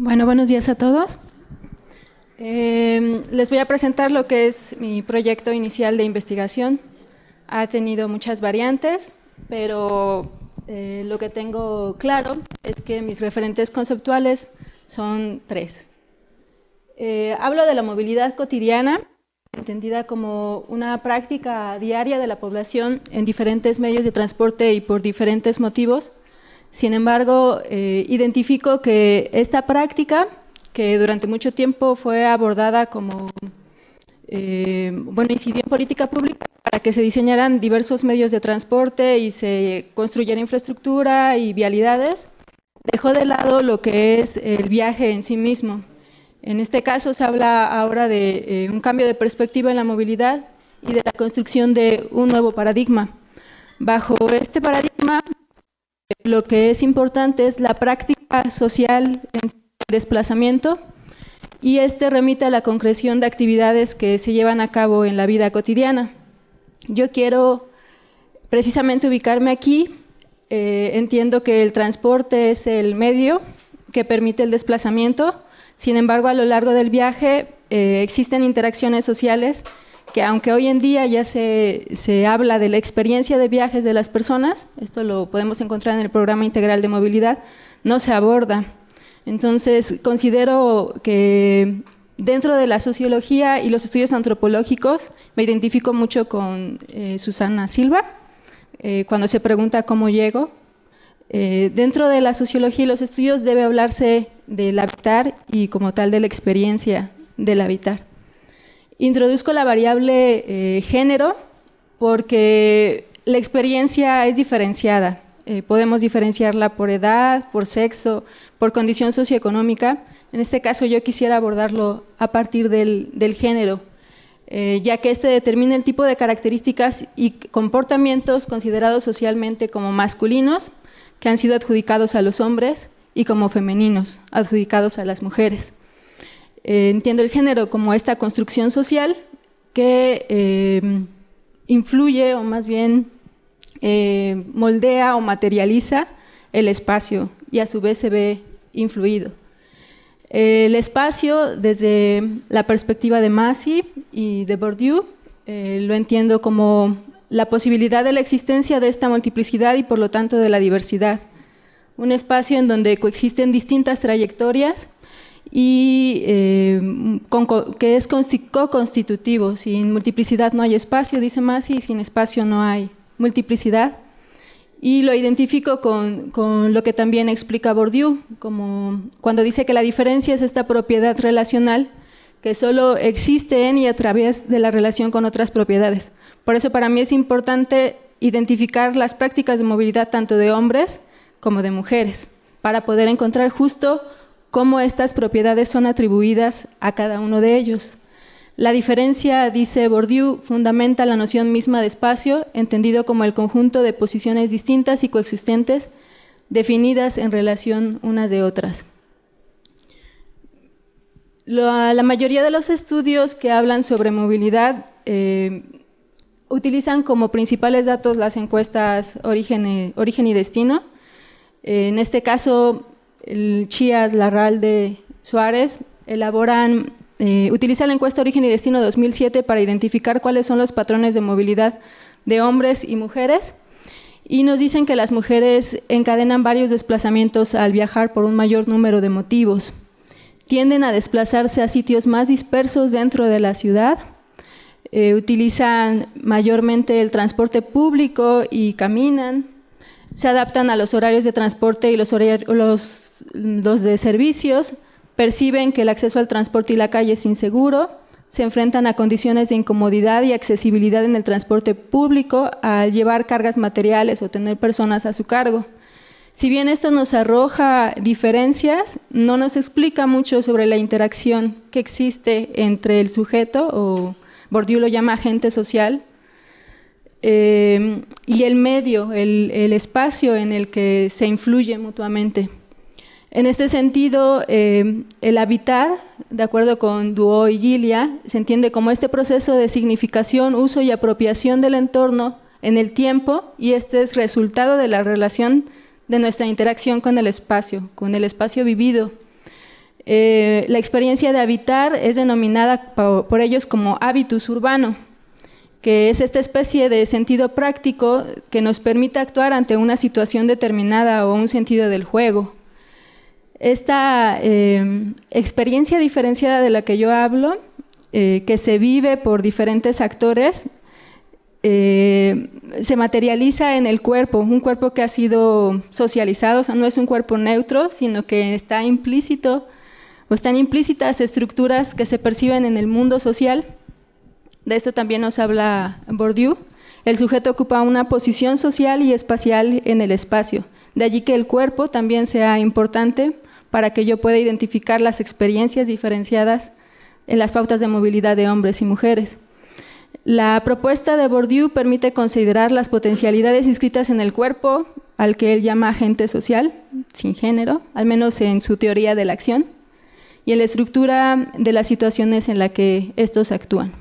Bueno, buenos días a todos. Les voy a presentar lo que es mi proyecto inicial de investigación. Ha tenido muchas variantes, pero lo que tengo claro es que mis referentes conceptuales son tres. Hablo de la movilidad cotidiana, entendida como una práctica diaria de la población en diferentes medios de transporte y por diferentes motivos. Sin embargo, identifico que esta práctica, que durante mucho tiempo fue abordada como, incidió en política pública para que se diseñaran diversos medios de transporte y se construyera infraestructura y vialidades, dejó de lado lo que es el viaje en sí mismo. En este caso se habla ahora de un cambio de perspectiva en la movilidad y de la construcción de un nuevo paradigma. Bajo este paradigma, lo que es importante es la práctica social en desplazamiento, y este remite a la concreción de actividades que se llevan a cabo en la vida cotidiana. Yo quiero precisamente ubicarme aquí. Entiendo que el transporte es el medio que permite el desplazamiento. Sin embargo, a lo largo del viaje existen interacciones sociales que, aunque hoy en día ya se habla de la experiencia de viajes de las personas, esto lo podemos encontrar en el Programa Integral de Movilidad, no se aborda. Entonces, considero que dentro de la sociología y los estudios antropológicos, me identifico mucho con Susana Silva, cuando se pregunta cómo llego. Dentro de la sociología y los estudios debe hablarse del habitar y como tal de la experiencia del habitar. Introduzco la variable género porque la experiencia es diferenciada. Podemos diferenciarla por edad, por sexo, por condición socioeconómica. En este caso yo quisiera abordarlo a partir del género, ya que este determina el tipo de características y comportamientos considerados socialmente como masculinos, que han sido adjudicados a los hombres, y como femeninos, adjudicados a las mujeres. Entiendo el género como esta construcción social que influye, o más bien moldea o materializa el espacio, y a su vez se ve influido. El espacio, desde la perspectiva de Massey y de Bourdieu, lo entiendo como la posibilidad de la existencia de esta multiplicidad y, por lo tanto, de la diversidad. Un espacio en donde coexisten distintas trayectorias y que es co-constitutivo. Sin multiplicidad no hay espacio, dice Massey, y sin espacio no hay multiplicidad. Y lo identifico con lo que también explica Bourdieu, como cuando dice que la diferencia es esta propiedad relacional que solo existe en y a través de la relación con otras propiedades. Por eso para mí es importante identificar las prácticas de movilidad tanto de hombres como de mujeres, para poder encontrar justo cómo estas propiedades son atribuidas a cada uno de ellos. La diferencia, dice Bourdieu, fundamenta la noción misma de espacio, entendido como el conjunto de posiciones distintas y coexistentes, definidas en relación unas de otras. La mayoría de los estudios que hablan sobre movilidad utilizan como principales datos las encuestas Origen y Destino. En este caso, el Chías Larralde Suárez utiliza la encuesta Origen y Destino 2007 para identificar cuáles son los patrones de movilidad de hombres y mujeres, y nos dicen que las mujeres encadenan varios desplazamientos al viajar por un mayor número de motivos. Tienden a desplazarse a sitios más dispersos dentro de la ciudad, utilizan mayormente el transporte público y caminan, se adaptan a los horarios de transporte y los de servicios, perciben que el acceso al transporte y la calle es inseguro, se enfrentan a condiciones de incomodidad y accesibilidad en el transporte público al llevar cargas materiales o tener personas a su cargo. Si bien esto nos arroja diferencias, no nos explica mucho sobre la interacción que existe entre el sujeto, o Bourdieu lo llama agente social, y el medio, el espacio en el que se influye mutuamente. En este sentido, el habitar, de acuerdo con Duhau y Gilia, se entiende como este proceso de significación, uso y apropiación del entorno en el tiempo, y este es resultado de la relación de nuestra interacción con el espacio vivido. La experiencia de habitar es denominada por ellos como hábitus urbano, que es esta especie de sentido práctico que nos permite actuar ante una situación determinada o un sentido del juego. Esta experiencia diferenciada de la que yo hablo, que se vive por diferentes actores, se materializa en el cuerpo, un cuerpo que ha sido socializado, o sea, no es un cuerpo neutro, sino que está implícito, o están implícitas estructuras que se perciben en el mundo social. De esto también nos habla Bourdieu. El sujeto ocupa una posición social y espacial en el espacio. De allí que el cuerpo también sea importante para que yo pueda identificar las experiencias diferenciadas en las pautas de movilidad de hombres y mujeres. La propuesta de Bourdieu permite considerar las potencialidades inscritas en el cuerpo, al que él llama agente social, sin género, al menos en su teoría de la acción, y en la estructura de las situaciones en las que estos actúan.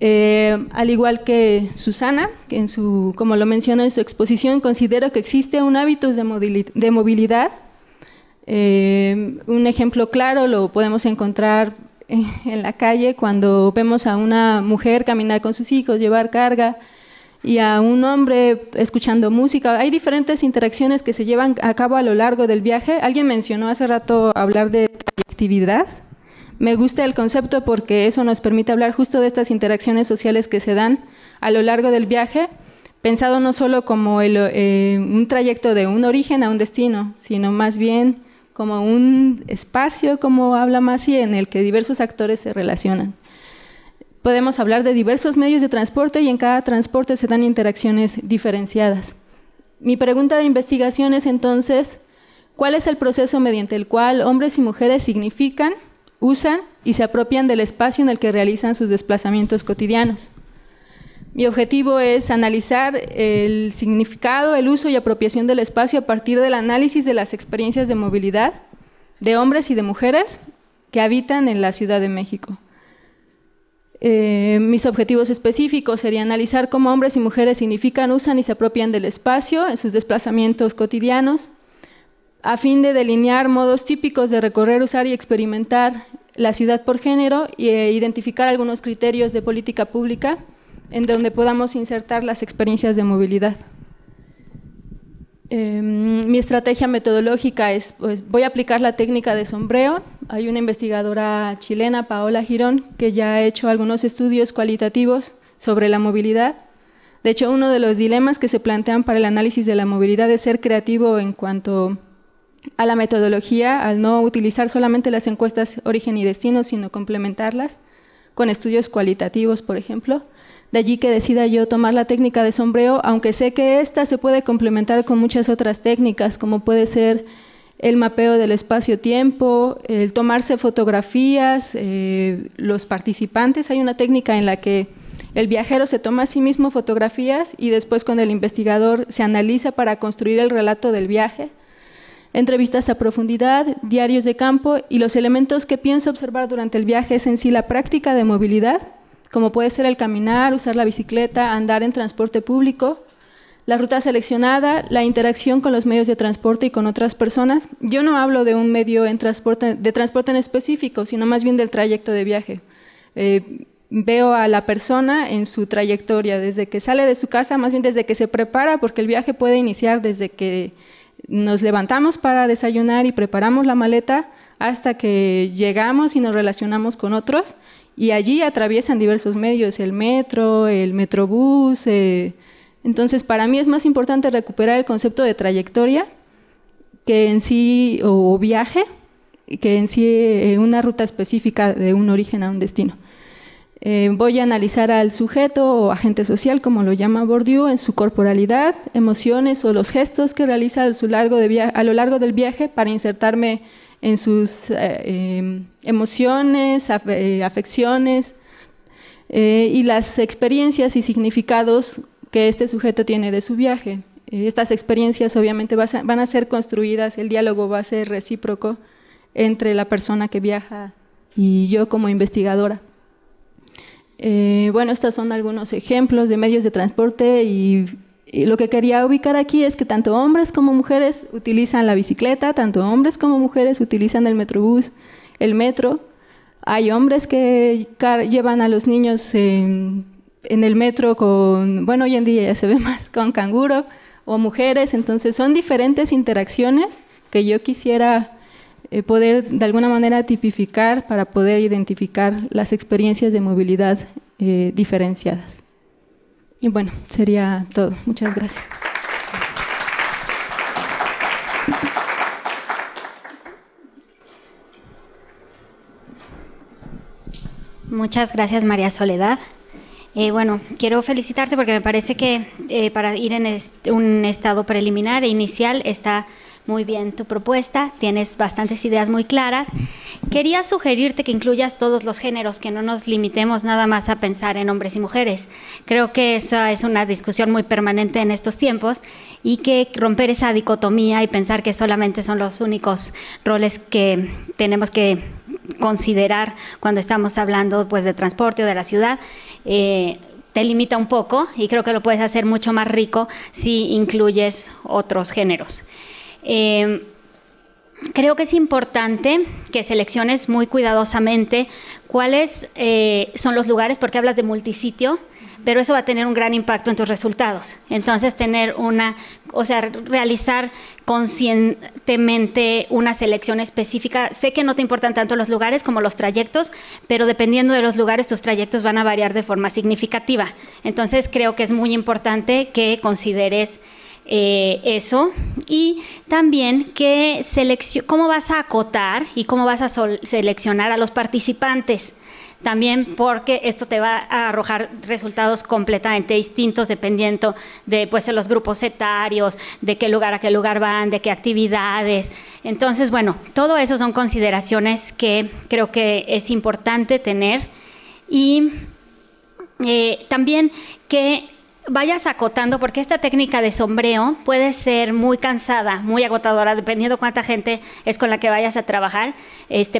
Al igual que Susana, que como lo menciona en su exposición, considero que existe un hábitus de movilidad. Un ejemplo claro lo podemos encontrar en la calle cuando vemos a una mujer caminar con sus hijos, llevar carga, y a un hombre escuchando música. Hay diferentes interacciones que se llevan a cabo a lo largo del viaje. Alguien mencionó hace rato hablar de actividad. Me gusta el concepto porque eso nos permite hablar justo de estas interacciones sociales que se dan a lo largo del viaje, pensado no solo como un trayecto de un origen a un destino, sino más bien como un espacio, como habla Massey, en el que diversos actores se relacionan. Podemos hablar de diversos medios de transporte y en cada transporte se dan interacciones diferenciadas. Mi pregunta de investigación es entonces, ¿cuál es el proceso mediante el cual hombres y mujeres significan, usan y se apropian del espacio en el que realizan sus desplazamientos cotidianos? Mi objetivo es analizar el significado, el uso y apropiación del espacio a partir del análisis de las experiencias de movilidad de hombres y de mujeres que habitan en la Ciudad de México. Mis objetivos específicos serían analizar cómo hombres y mujeres significan, usan y se apropian del espacio en sus desplazamientos cotidianos, a fin de delinear modos típicos de recorrer, usar y experimentar la ciudad por género e identificar algunos criterios de política pública en donde podamos insertar las experiencias de movilidad. Mi estrategia metodológica es, pues, voy a aplicar la técnica de sombreo. Hay una investigadora chilena, Paola Girón, que ya ha hecho algunos estudios cualitativos sobre la movilidad. De hecho, uno de los dilemas que se plantean para el análisis de la movilidad es ser creativo en cuanto a la metodología, al no utilizar solamente las encuestas origen y destino, sino complementarlas con estudios cualitativos, por ejemplo. De allí que decida yo tomar la técnica de sombreo, aunque sé que esta se puede complementar con muchas otras técnicas, como puede ser el mapeo del espacio-tiempo, el tomarse fotografías, los participantes. Hay una técnica en la que el viajero se toma a sí mismo fotografías y después con el investigador se analiza para construir el relato del viaje. Entrevistas a profundidad, diarios de campo, y los elementos que pienso observar durante el viaje es en sí la práctica de movilidad, como puede ser el caminar, usar la bicicleta, andar en transporte público, la ruta seleccionada, la interacción con los medios de transporte y con otras personas. Yo no hablo de un medio de transporte en específico, sino más bien del trayecto de viaje. Veo a la persona en su trayectoria, desde que sale de su casa, más bien desde que se prepara, porque el viaje puede iniciar desde que nos levantamos para desayunar y preparamos la maleta hasta que llegamos y nos relacionamos con otros, y allí atraviesan diversos medios, el metro, el metrobús. Entonces, para mí es más importante recuperar el concepto de trayectoria que en sí, o viaje, que en sí una ruta específica de un origen a un destino. Voy a analizar al sujeto o agente social, como lo llama Bourdieu, en su corporalidad, emociones o los gestos que realiza a lo largo del viaje para insertarme en sus emociones, afecciones y las experiencias y significados que este sujeto tiene de su viaje. Estas experiencias obviamente van a ser construidas, el diálogo va a ser recíproco entre la persona que viaja y yo como investigadora. Bueno, estos son algunos ejemplos de medios de transporte y Lo que quería ubicar aquí es que tanto hombres como mujeres utilizan la bicicleta, tanto hombres como mujeres utilizan el metrobús, el metro. Hay hombres que llevan a los niños en el metro con, bueno, hoy en día ya se ve más, con canguro, o mujeres. Entonces son diferentes interacciones que yo quisiera poder de alguna manera tipificar para poder identificar las experiencias de movilidad diferenciadas. Y bueno, sería todo. Muchas gracias. Muchas gracias, María Soledad. Bueno, quiero felicitarte porque me parece que para ir en un estado preliminar e inicial está muy bien tu propuesta, tienes bastantes ideas muy claras. Quería sugerirte que incluyas todos los géneros, que no nos limitemos nada más a pensar en hombres y mujeres. Creo que esa es una discusión muy permanente en estos tiempos y que romper esa dicotomía y pensar que solamente son los únicos roles que tenemos que considerar cuando estamos hablando pues de transporte o de la ciudad, te limita un poco y creo que lo puedes hacer mucho más rico si incluyes otros géneros. Creo que es importante que selecciones muy cuidadosamente cuáles son los lugares, porque hablas de multisitio, pero eso va a tener un gran impacto en tus resultados. Entonces, tener una, o sea, realizar conscientemente una selección específica. Sé que no te importan tanto los lugares como los trayectos, pero dependiendo de los lugares, tus trayectos van a variar de forma significativa. Entonces, creo que es muy importante que consideres eso, y también que cómo vas a acotar y cómo vas a seleccionar a los participantes, también porque esto te va a arrojar resultados completamente distintos dependiendo de, pues, de los grupos etarios, de qué lugar a qué lugar van, de qué actividades. Entonces, bueno, todo eso son consideraciones que creo que es importante tener, y también que vayas acotando, porque esta técnica de sombreo puede ser muy cansada, muy agotadora, dependiendo cuánta gente es con la que vayas a trabajar.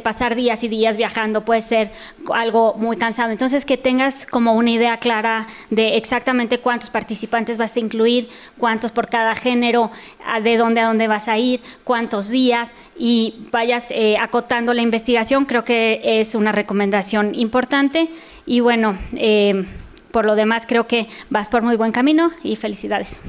Pasar días y días viajando puede ser algo muy cansado. Entonces, que tengas como una idea clara de exactamente cuántos participantes vas a incluir, cuántos por cada género, de dónde a dónde vas a ir, cuántos días, y vayas acotando la investigación. Creo que es una recomendación importante. Y bueno, por lo demás, creo que vas por muy buen camino y felicidades.